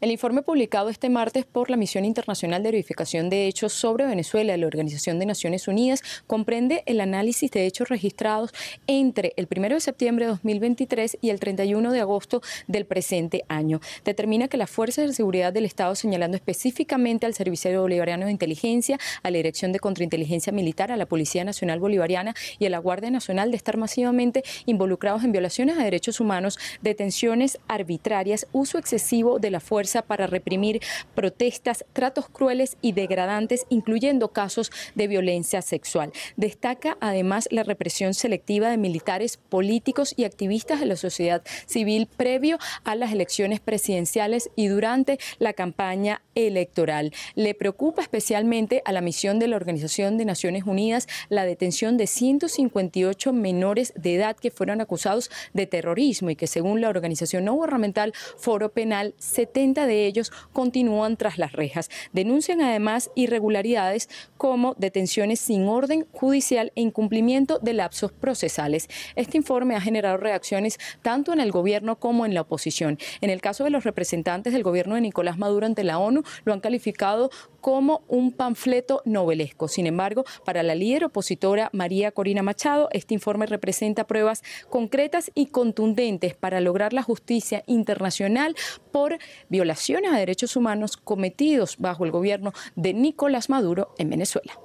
El informe publicado este martes por la Misión Internacional de Verificación de Hechos sobre Venezuela de la Organización de Naciones Unidas comprende el análisis de hechos registrados entre el 1 de septiembre de 2023 y el 31 de agosto del presente año. Determina que las fuerzas de seguridad del Estado, señalando específicamente al Servicio Bolivariano de Inteligencia, a la Dirección de Contrainteligencia Militar, a la Policía Nacional Bolivariana y a la Guardia Nacional, de estar masivamente involucrados en violaciones a derechos humanos, detenciones arbitrarias, uso excesivo de la fuerza para reprimir protestas, tratos crueles y degradantes, incluyendo casos de violencia sexual. Destaca además la represión selectiva de militares, políticos y activistas de la sociedad civil previo a las elecciones presidenciales y durante la campaña electoral. Le preocupa especialmente a la misión de la Organización de Naciones Unidas la detención de 158 menores de edad que fueron acusados de terrorismo y que, según la organización no gubernamental Foro Penal, 70 de ellos continúan tras las rejas. Denuncian además irregularidades como detenciones sin orden judicial e incumplimiento de lapsos procesales. Este informe ha generado reacciones tanto en el gobierno como en la oposición. En el caso de los representantes del gobierno de Nicolás Maduro ante la ONU, lo han calificado como un panfleto novelesco. Sin embargo, para la líder opositora María Corina Machado, este informe representa pruebas concretas y contundentes para lograr la justicia internacional por violaciones a derechos humanos cometidos bajo el gobierno de Nicolás Maduro en Venezuela.